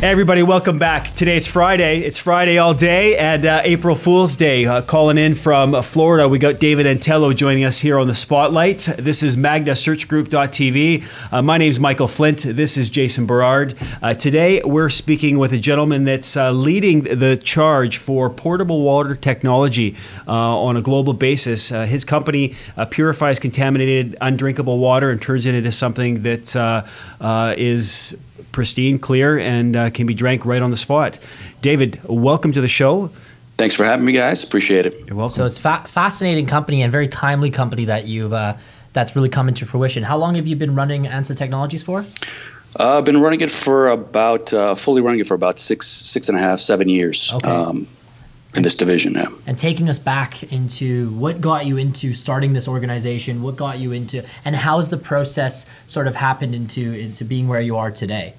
Hey everybody, welcome back. Today it's Friday. It's Friday all day and April Fool's Day. Calling in from Florida, we got David Antelo joining us here on The Spotlight. This is Magna Search Group TV. My name's Michael Flint. This is Jason Berard. Today we're speaking with a gentleman that's leading the charge for portable water technology on a global basis. His company purifies contaminated, undrinkable water and turns it into something that is pristine, clear, and can be drank right on the spot. David, welcome to the show. Thanks for having me, guys. Appreciate it. You're welcome. So it's fascinating company and very timely company that you've that's really come into fruition. How long have you been running ANSA Technologies for? I've been running it for about fully running it for about six and a half, 7 years. Okay. In this division now. And taking us back into what got you into starting this organization, what got you into, and how has the process sort of happened into being where you are today?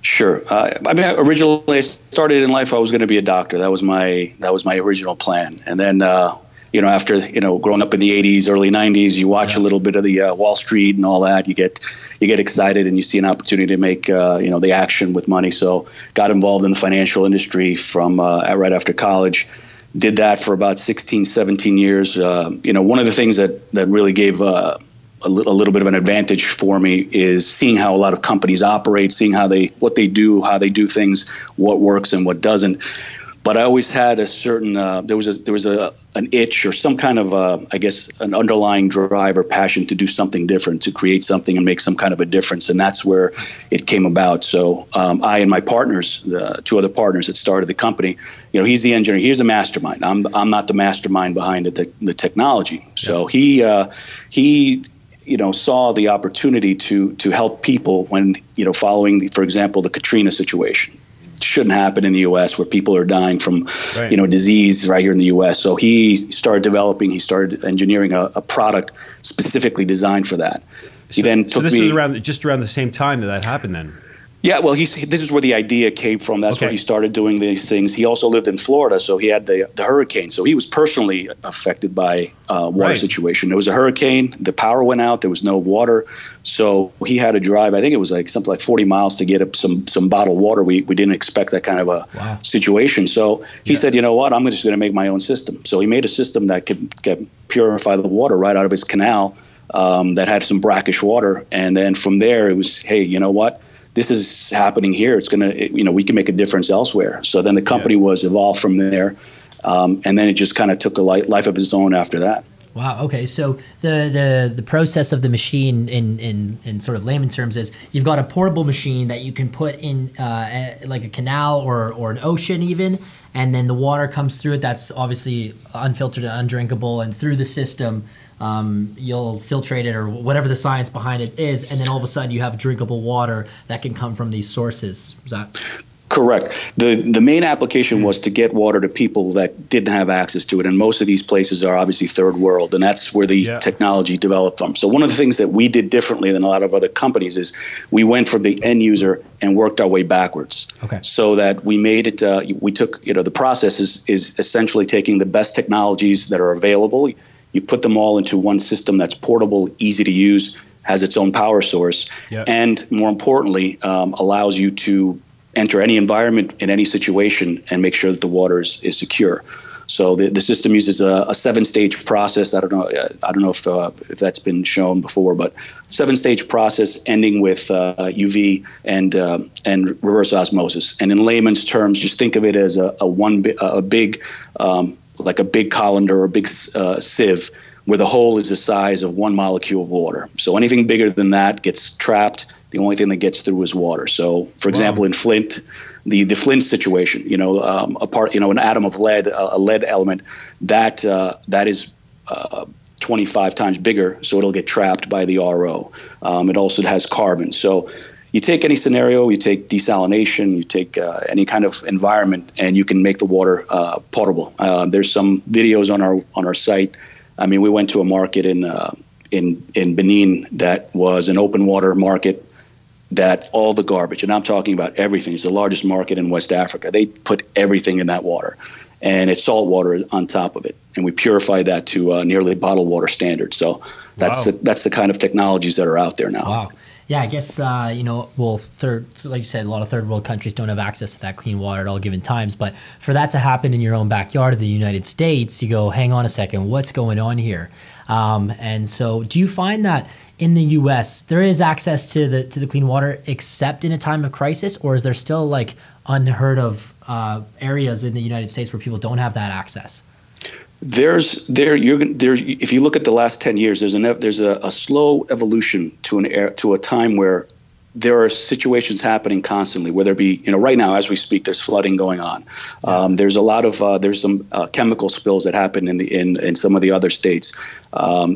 Sure. I mean, originally I started in life, I was going to be a doctor. That was my original plan. And then, you know, after, you know, growing up in the 80s, early 90s, you watch a little bit of the Wall Street and all that. You get excited and you see an opportunity to make, you know, the action with money. So got involved in the financial industry from right after college. Did that for about 16, 17 years. You know, one of the things that really gave a little bit of an advantage for me is seeing how a lot of companies operate, seeing how they do things, what works and what doesn't. But I always had a certain there was an itch or some kind of I guess an underlying drive or passion to do something different, to create something and make some kind of a difference, and that's where it came about. So I and my partners, the two other partners that started the company, you know, he's the engineer, he's the mastermind. I'm not the mastermind behind the technology. So he you know, saw the opportunity to help people when, you know, following for example the Katrina situation. Shouldn't happen in the U.S. where people are dying from, you know, disease right here in the U.S. So he started developing, he started engineering a product specifically designed for that. So, he then took this was just around the same time that happened then? Yeah, well, this is where the idea came from. That's where he started doing these things. He also lived in Florida, so he had the hurricane. So he was personally affected by water situation. There was a hurricane. The power went out. There was no water. So he had to drive, I think it was like something like 40 miles to get up some bottled water. We didn't expect that kind of a situation. So he said, you know what, I'm just going to make my own system. So he made a system that could purify the water right out of his canal that had some brackish water. And then from there it was, hey, you know what? This is happening here. It's going to, you know, we can make a difference elsewhere. So then the company was evolved from there. And then it just kind of took a life of its own after that. Wow. Okay. So the process of the machine in sort of layman terms is you've got a portable machine that you can put in like a canal or an ocean even, and then the water comes through it. That's obviously unfiltered and undrinkable, and through the system, you'll filtrate it or whatever the science behind it is, and then all of a sudden you have drinkable water that can come from these sources. Is that correct? The main application was to get water to people that didn't have access to it, and most of these places are obviously third world, and that's where the technology developed from. So one of the things that we did differently than a lot of other companies is we went from the end user and worked our way backwards. Okay. So that we made it, we took, you know, the process is essentially taking the best technologies that are available. You put them all into one system that's portable, easy to use, has its own power source, and more importantly, allows you to enter any environment in any situation and make sure that the water is secure. So the system uses a 7-stage process. I don't know if that's been shown before, but 7-stage process ending with UV and reverse osmosis. And in layman's terms, just think of it as a big colander or a big sieve where the hole is the size of one molecule of water. So anything bigger than that gets trapped. The only thing that gets through is water. So, for example, in Flint, the Flint situation, you know, an atom of lead, a lead element, that is 25 times bigger, so it'll get trapped by the RO. It also has carbon. So you take any scenario, you take desalination, you take any kind of environment, and you can make the water potable. There's some videos on our site. I mean, we went to a market in Benin that was an open water market that all the garbage, and I'm talking about everything. It's the largest market in West Africa. They put everything in that water, and it's salt water on top of it, and we purify that to nearly bottled water standard. So that's the kind of technologies that are out there now. Wow. Yeah, I guess, well, like you said, a lot of third world countries don't have access to that clean water at all given times. But for that to happen in your own backyard of the United States, you go, hang on a second, what's going on here? And so do you find that in the U.S. there is access to the clean water except in a time of crisis, or is there still like unheard of areas in the United States where people don't have that access? If you look at the last 10 years, there's a slow evolution to a time where there are situations happening constantly, whether it be, right now as we speak, there's flooding going on. There's a lot of, there's some chemical spills that happen in some of the other states.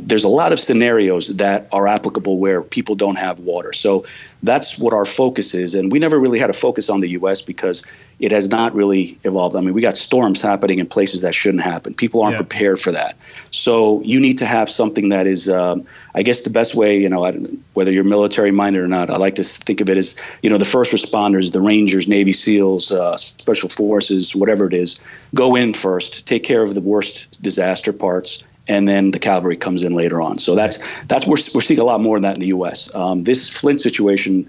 There's a lot of scenarios that are applicable where people don't have water. So that's what our focus is. And we never really had a focus on the U.S. because it has not really evolved. I mean, we got storms happening in places that shouldn't happen. People aren't prepared for that. So you need to have something that is, I guess the best way, whether you're military minded or not, I like to think of it as, the first responders, the Rangers, Navy SEALs, special forces, whatever it is, go in first, take care of the worst disaster parts, and then the cavalry comes in later on. So we're seeing a lot more of that in the U.S. This Flint situation,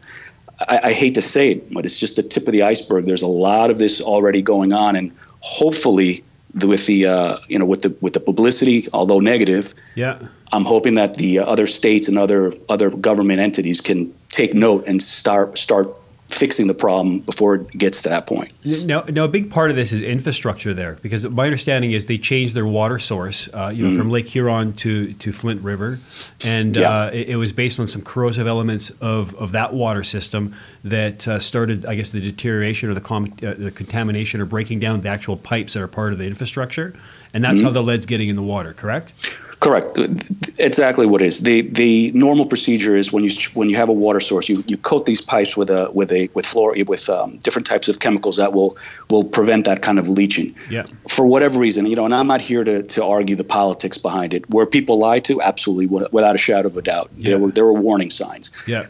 I hate to say it, but it's just the tip of the iceberg. There's a lot of this already going on, and hopefully with the publicity, although negative, I'm hoping that the other states and other government entities can take note and start fixing the problem before it gets to that point. Now, a big part of this is infrastructure there, because my understanding is they changed their water source, from Lake Huron to Flint River, and it was based on some corrosive elements of that water system that started, I guess, the deterioration or the contamination or breaking down the actual pipes that are part of the infrastructure, and that's how the lead's getting in the water. Correct? Correct. Exactly what it is. The normal procedure is when you have a water source, you coat these pipes with different types of chemicals that will prevent that kind of leaching. Yeah. For whatever reason, and I'm not here to argue the politics behind it. Where people lie to, absolutely, without a shadow of a doubt, there were warning signs. Yeah.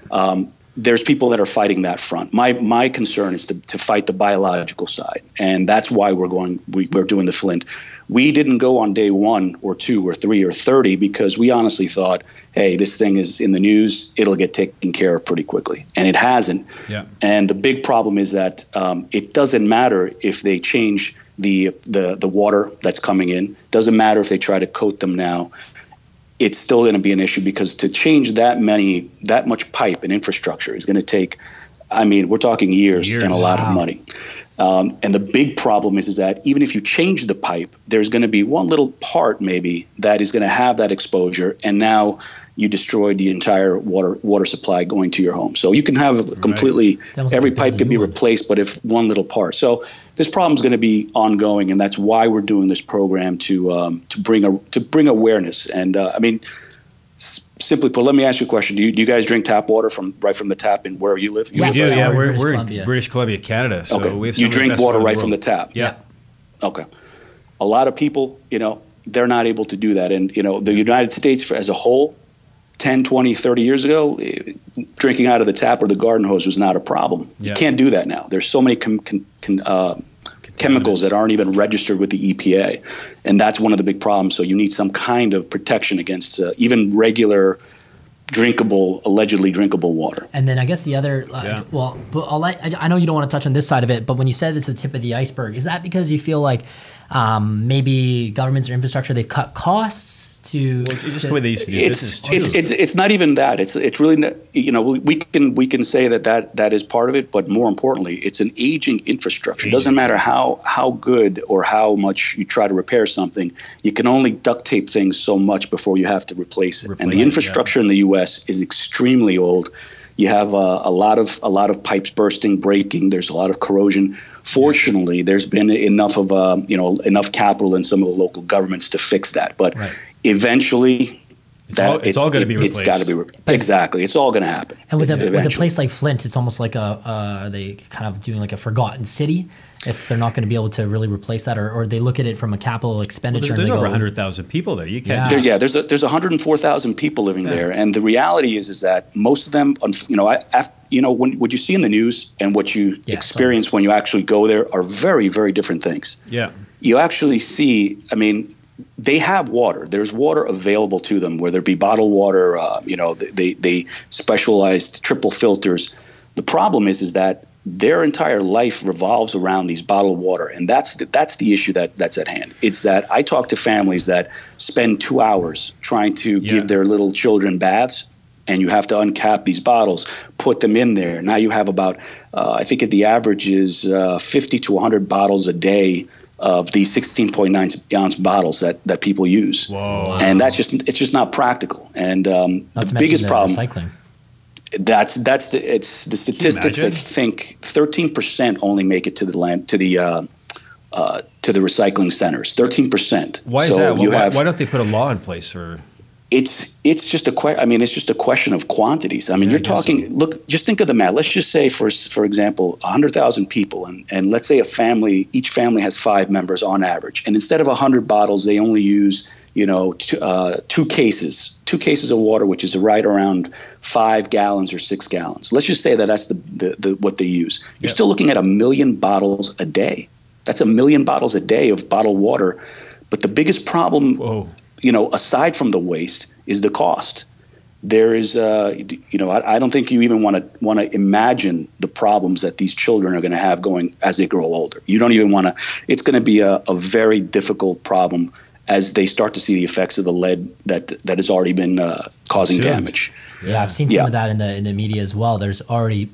There's people that are fighting that front. My concern is to fight the biological side, and that's why we're doing the Flint. We didn't go on day 1 or 2 or 3 or 30 because we honestly thought, hey, this thing is in the news; it'll get taken care of pretty quickly, and it hasn't. Yeah. And the big problem is that it doesn't matter if they change the water that's coming in. Doesn't matter if they try to coat them now. It's still going to be an issue because to change that much pipe and infrastructure is going to take, we're talking years. And a lot of money. And the big problem is that even if you change the pipe, there's going to be one little part maybe that is going to have that exposure, and now you destroyed the entire water supply going to your home. So you can have completely every pipe can be replaced, but if one little part. So this problem is going to be ongoing, and that's why we're doing this program to bring awareness. And simply put, let me ask you a question. Do you guys drink tap water from the tap in where you live? Yeah, we do. Yeah, we're in British Columbia, Canada. So we have you drink water right from the tap. Yeah. Okay. A lot of people, they're not able to do that, and the United States as a whole, 10, 20, 30 years ago, drinking out of the tap or the garden hose was not a problem. Yeah. You can't do that now. There's so many chemicals that aren't even registered with the EPA, and that's one of the big problems. So you need some kind of protection against even regular allegedly drinkable water. And then I guess the other, I know you don't want to touch on this side of it, but when you said it's the tip of the iceberg, is that because you feel like maybe governments or infrastructure, they've cut costs to? Well, it's just the way they used to do business. It's not even that. It's really not, we can say that is part of it, but more importantly, it's an aging infrastructure. It doesn't matter how good or how much you try to repair something. You can only duct tape things so much before you have to replace it. And the infrastructure in the U.S. is extremely old. You have a lot of pipes bursting, breaking. There's a lot of corrosion. Fortunately, there's been enough capital in some of the local governments to fix that. But eventually, it's all going to be replaced. It's got to be replaced. Exactly. It's all going to happen. And with a place like Flint, it's almost like are they kind of doing like a forgotten city if they're not going to be able to really replace that, or they look at it from a capital expenditure? Well, there's over 100,000 people there. You can't. There's 104,000 people living there, and the reality is that most of them, what you see in the news and what you experience when you actually go there are very, very different things. Yeah. You actually see, they have water. There's water available to them, whether it be bottled water, they specialized triple filters. The problem is that their entire life revolves around these bottled water, and that's the issue that's at hand. It's that I talk to families that spend 2 hours trying to give their little children baths, and you have to uncap these bottles, put them in there. Now you have about, I think the average is 50 to 100 bottles a day of these 16.9-ounce bottles that people use. Whoa. And that's it's just not practical. And the biggest problem, recycling. It's the statistics that think 13% only make it to the to the recycling centers. 13%. Why is that? Why don't they put a law in place for? It's just a question. I mean, it's just a question of quantities. I mean, you're talking. So. Look, just think of the math. Let's just say, for example, 100,000 people, and let's say each family has 5 members on average, and instead of 100 bottles, they only use 2 cases of water, which is right around 5 gallons or 6 gallons. Let's just say that's the what they use. You're still looking at 1 million bottles a day. That's 1 million bottles a day of bottled water. But the biggest problem. Whoa. Aside from the waste, is the cost. There is, I don't think you even want to imagine the problems that these children are going to have going as they grow older. You don't even want to. It's going to be a very difficult problem as they start to see the effects of the lead that has already been causing damage. Yeah, I've seen some of that in the media as well. There's already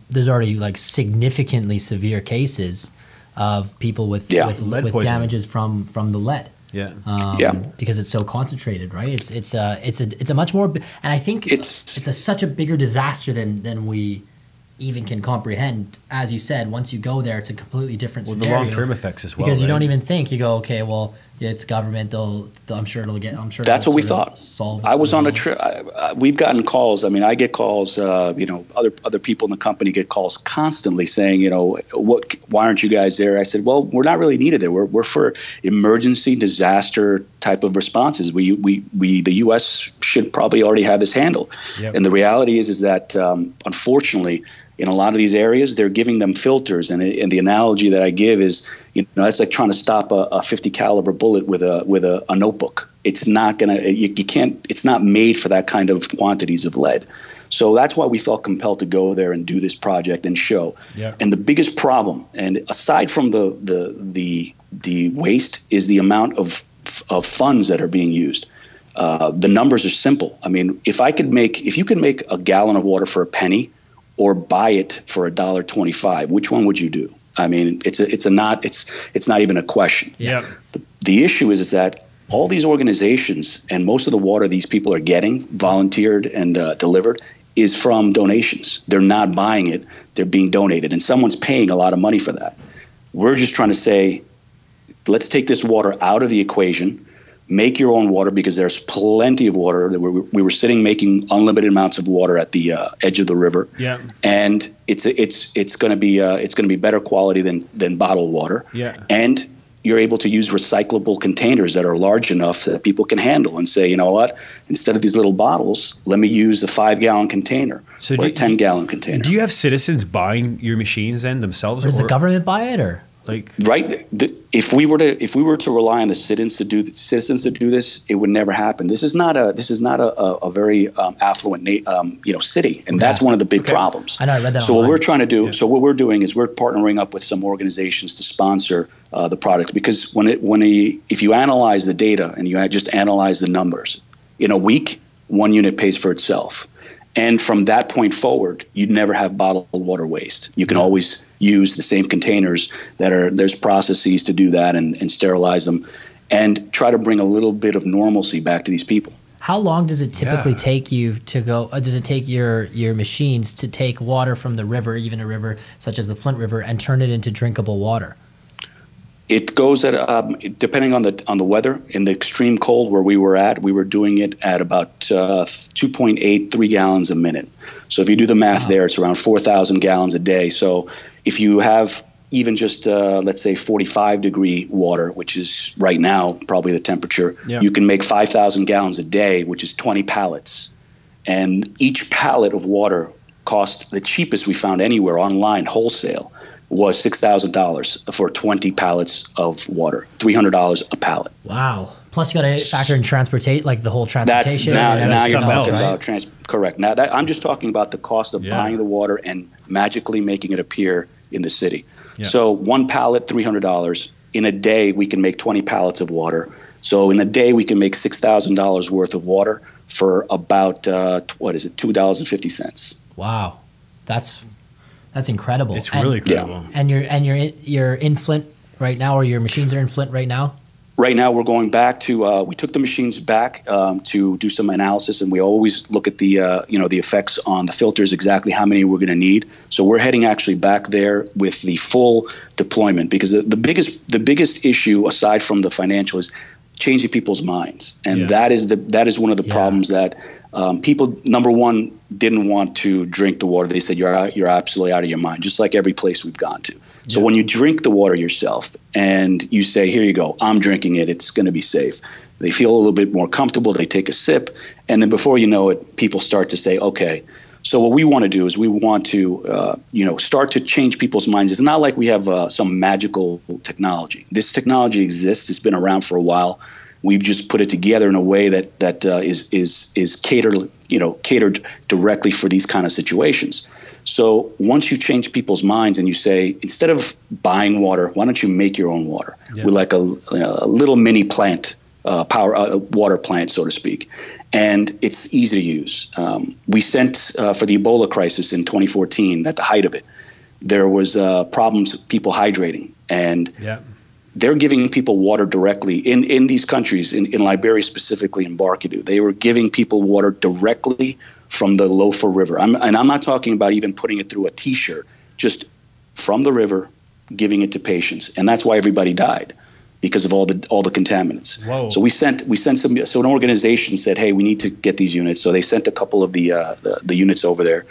like significantly severe cases of people with damages from the lead. Yeah. Because it's so concentrated, right? It's a much more, and I think it's such a bigger disaster than we even can comprehend. As you said, once you go there, it's a completely different scenario. The long-term effects as well. Because you don't even think. You go, okay, well, it's government. I'm sure that's what we thought. I was on a trip. We've gotten calls. I mean, I get calls. Other people in the company get calls constantly saying, why aren't you guys there? I said, well, we're not really needed there. We're for emergency disaster type of responses. We the U.S. should probably already have this handled. Yep. And the reality is that unfortunately. In a lot of these areas, they're giving them filters, and the analogy that I give is, that's like trying to stop a 50 caliber bullet with a notebook. It's not gonna, you can't. It's not made for that kind of quantities of lead. So that's why we felt compelled to go there and do this project and show. Yeah. And the biggest problem, and aside from the waste, is the amount of funds that are being used. The numbers are simple. I mean, if you could make a gallon of water for a penny. Or buy it for $1.25. Which one would you do? I mean, it's not even a question. Yeah. The issue is that all these organizations and most of the water these people are getting, volunteered and delivered, is from donations. They're not buying it; they're being donated, and someone's paying a lot of money for that. We're just trying to say, let's take this water out of the equation. Make your own water, because there's plenty of water. We were making unlimited amounts of water at the edge of the river, and it's going to be better quality than bottled water, and you're able to use recyclable containers that are large enough that people can handle and say, you know what, instead of these little bottles, let me use a 5-gallon container or a 10-gallon container. Do you have citizens buying your machines then themselves, or does the government buy it, or? If we were to rely on the citizens to do this, it would never happen. This is not a very affluent city, and that's one of the big problems. I know, I read that. So online. What we're trying to do, so what we're doing is we're partnering up with some organizations to sponsor the product, because if you analyze the data and you just analyze the numbers, in a week, one unit pays for itself. And from that point forward, you'd never have bottled water waste. You can always use the same containers there's processes to do that and sterilize them and try to bring a little bit of normalcy back to these people. How long does it typically take you to go, does it take your machines to take water from the river, even a river such as the Flint River, and turn it into drinkable water? It goes at depending on the weather. In the extreme cold where we were at, we were doing it at about 2.8, 3 gallons a minute. So if you do the math there, it's around 4,000 gallons a day. So if you have even just, let's say, 45-degree water, which is right now probably the temperature, you can make 5,000 gallons a day, which is 20 pallets. And each pallet of water cost, the cheapest we found anywhere online, wholesale, was $6,000 for 20 pallets of water, $300 a pallet. Wow. Plus, you got to factor in transportation, like the whole transportation. Now you're talking about correct. Now I'm just talking about the cost of buying the water and magically making it appear in the city. Yeah. So one pallet, $300. In a day, we can make 20 pallets of water. So in a day, we can make $6,000 worth of water for about $2.50. Wow, that's incredible. It's really incredible. Yeah. And you're in Flint right now, or your machines are in Flint right now. Right now, we're going back to we took the machines back to do some analysis, and we always look at the the effects on the filters, exactly how many we're going to need. So we're heading actually back there with the full deployment, because the biggest issue aside from the financial is changing people's minds, and that is one of the problems that people, number one, didn't want to drink the water. They said you're absolutely out of your mind, just like every place we've gone to. So when you drink the water yourself and you say, here you go, I'm drinking it, it's going to be safe, they feel a little bit more comfortable, they take a sip, and then before you know it, people start to say, okay. So what we want to do is we want to start to change people's minds. It's not like we have some magical technology. This technology exists, it's been around for a while. We've just put it together in a way that is catered directly for these kind of situations. So once you change people's minds and you say, instead of buying water, why don't you make your own water? Yeah. With like a little mini plant, water plant, so to speak, and it's easy to use. We sent for the Ebola crisis in 2014, at the height of it, there was problems with people hydrating, and they're giving people water directly in these countries, in Liberia specifically, in Barkidu. They were giving people water directly from the Lofa River. I'm not talking about even putting it through a T-shirt, just from the river, giving it to patients. And that's why everybody died, because of all the contaminants. Whoa. So we sent some. So an organization said, hey, we need to get these units. So they sent a couple of the units over there.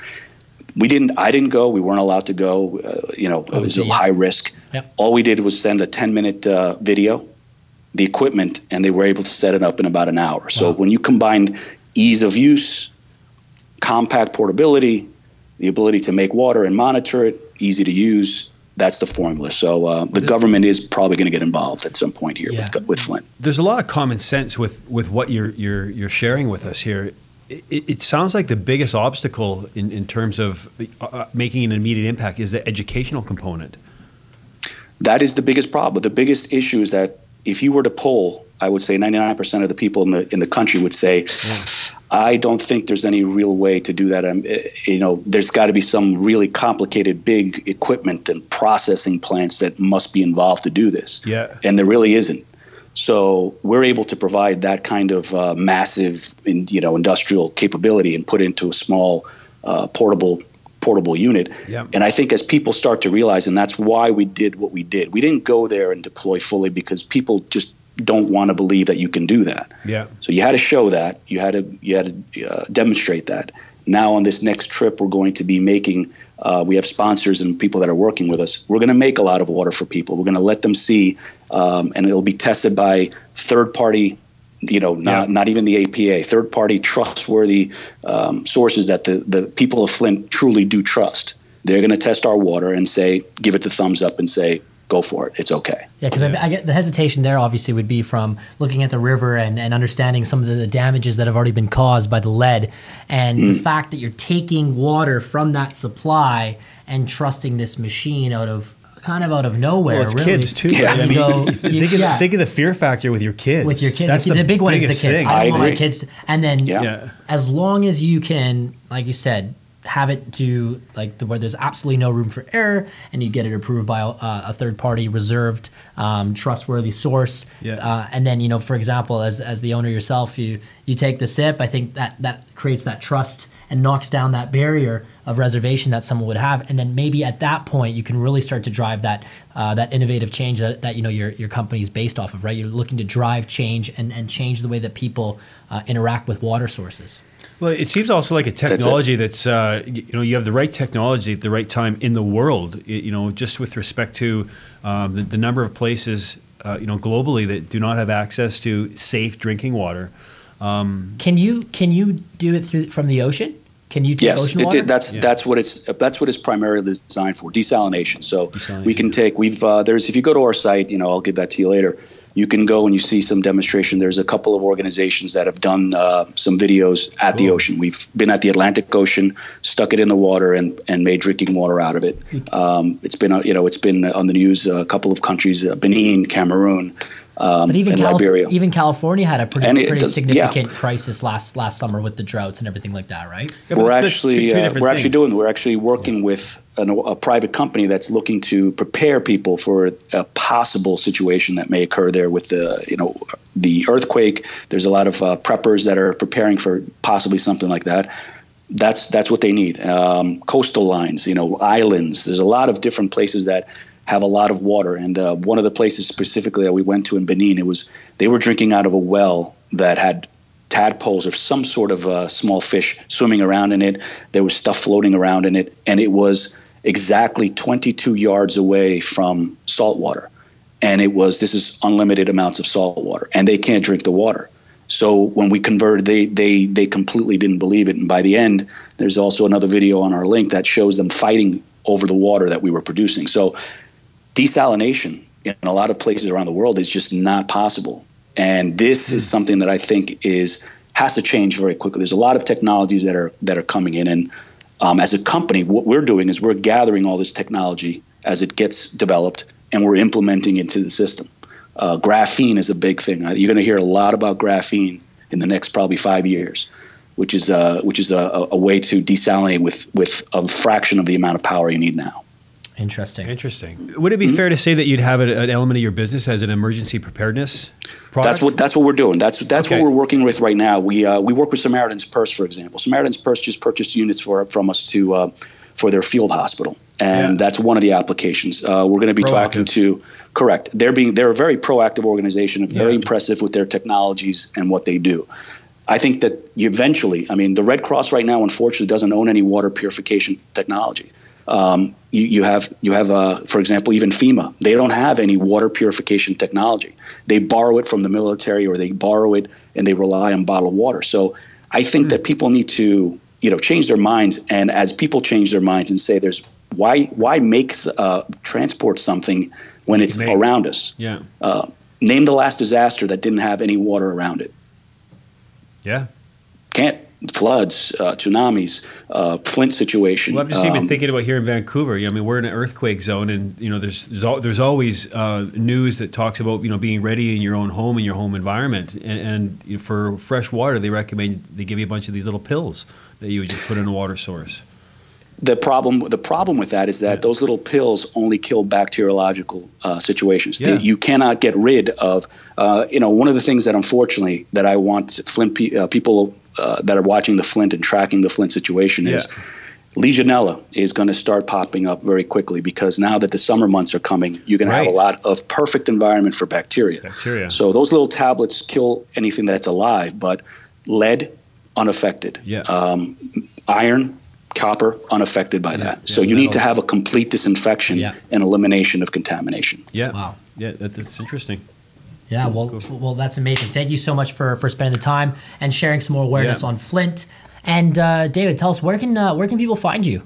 I didn't go. We weren't allowed to go. It was a high risk. Yep. All we did was send a 10-minute video, the equipment, and they were able to set it up in about an hour. So when you combine ease of use, compact portability, the ability to make water and monitor it, easy to use, that's the formula. So the government is probably going to get involved at some point here with Flint. There's a lot of common sense with what you're sharing with us here. It sounds like the biggest obstacle in terms of making an immediate impact is the educational component. That is the biggest problem. The biggest issue is that if you were to poll, I would say 99% of the people in the country would say, I don't think there's any real way to do that. There's got to be some really complicated, big equipment and processing plants that must be involved to do this. Yeah. And there really isn't. So we're able to provide that kind of massive, industrial capability and put into a small portable unit. Yep. And I think as people start to realize, and that's why we did what we did. We didn't go there and deploy fully because people just don't want to believe that you can do that. Yeah. So you had to show that. You had to demonstrate that. Now on this next trip, we're going to be making. We have sponsors and people that are working with us. We're going to make a lot of water for people. We're going to let them see, and it'll be tested by third-party, not even the APA, third-party trustworthy sources that the people of Flint truly do trust. They're going to test our water and say, give it the thumbs up and say, go for it. It's okay. Yeah, because I get the hesitation there obviously would be from looking at the river and understanding some of the damages that have already been caused by the lead, and the fact that you're taking water from that supply and trusting this machine out of nowhere. Well, it's really. Kids too. Yeah. I mean, think of the fear factor with your kids. With your kids. That's the big one is the kids. Thing. I don't want my kids to, and then as long as you can, like you said, have it to where there's absolutely no room for error, and you get it approved by a third-party reserved, trustworthy source. Yeah. And then for example, as the owner yourself, you take the sip. I think that creates that trust and knocks down that barrier of reservation that someone would have, and then maybe at that point you can really start to drive that innovative change that your company's based off of, right? You're looking to drive change and change the way that people interact with water sources. Well, it seems also like a technology that's you have the right technology at the right time in the world, just with respect to the number of places, globally that do not have access to safe drinking water. Can you do it from the ocean? Can you take ocean water? Yes, that's what it's primarily designed for, desalination. So we can take if you go to our site, I'll give that to you later. You can go and you see some demonstration. There's a couple of organizations that have done some videos at the ocean. We've been at the Atlantic Ocean, stuck it in the water, and made drinking water out of it. It's been on the news. A couple of countries: Benin, Cameroon, but even and Liberia. Even California had a pretty significant crisis last summer with the droughts and everything like that, right? Yeah, we're actually working with a private company that's looking to prepare people for a possible situation that may occur there with the earthquake. There's a lot of preppers that are preparing for possibly something like that. That's what they need. Coastal lines, islands. There's a lot of different places that have a lot of water, and one of the places specifically that we went to in Benin, they were drinking out of a well that had tadpoles or some sort of small fish swimming around in it. There was stuff floating around in it, and it was exactly 22 yards away from salt water, and this is unlimited amounts of salt water, and they can't drink the water. So when we converted, they completely didn't believe it, and by the end, there's also another video on our link that shows them fighting over the water that we were producing. So desalination in a lot of places around the world is just not possible. And this is something that I think has to change very quickly. There's a lot of technologies that are coming in. And as a company, what we're doing is we're gathering all this technology as it gets developed, and we're implementing it into the system. Graphene is a big thing. You're going to hear a lot about graphene in the next probably 5 years, which is a way to desalinate with a fraction of the amount of power you need now. Interesting. Would it be fair to say that you'd have an element of your business as an emergency preparedness product? That's what we're doing. That's what we're working with right now. We work with Samaritan's Purse, for example. Samaritan's Purse just purchased units from us for their field hospital, and that's one of the applications. We're going to be talking to. Correct. They're a very proactive organization, very impressive with their technologies and what they do. I think that eventually, the Red Cross right now, unfortunately, doesn't own any water purification technology. You have, for example, even FEMA. They don't have any water purification technology. They borrow it from the military, or they borrow it and they rely on bottled water. So I think that people need to, change their minds. And as people change their minds and say, why make transport something when it's around us? Yeah. Name the last disaster that didn't have any water around it. Yeah. Can't. Floods, tsunamis, Flint situation. Well, I'm just even thinking about here in Vancouver. We're in an earthquake zone, and there's always news that talks about being ready in your own home, in your home environment, and for fresh water they give you a bunch of these little pills that you would just put in a water source. The problem with that is that those little pills only kill bacteriological situations. Yeah. You cannot get rid of. One of the things that unfortunately that I want Flint people. That are watching the Flint and tracking the Flint situation is Legionella is going to start popping up very quickly, because now that the summer months are coming, you're going to have a lot of perfect environment for bacteria. So those little tablets kill anything that's alive, but lead, unaffected. Yeah. Iron, copper, unaffected by that. So you need to have a complete disinfection and elimination of contamination. Yeah. Wow. Yeah, that's interesting. Yeah, well, that's amazing. Thank you so much for spending the time and sharing some more awareness on Flint. And David, tell us, where can people find you?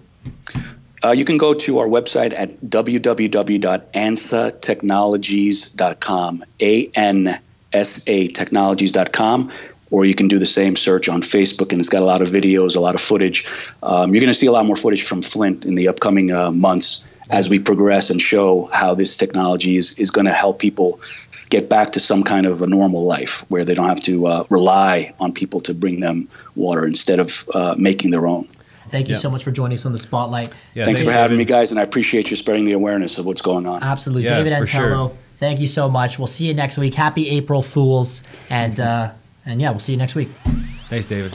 You can go to our website at www.ansatechnologies.com, ANSA Technologies.com, or you can do the same search on Facebook, and it's got a lot of videos, a lot of footage. You're going to see a lot more footage from Flint in the upcoming months as we progress and show how this technology is going to help people get back to some kind of a normal life where they don't have to rely on people to bring them water instead of making their own. Thank you so much for joining us on The Spotlight. Yeah, thanks for having me, guys, and I appreciate you spreading the awareness of what's going on. Absolutely. Yeah, David Antelo, thank you so much. We'll see you next week. Happy April Fools, and we'll see you next week. Thanks, David.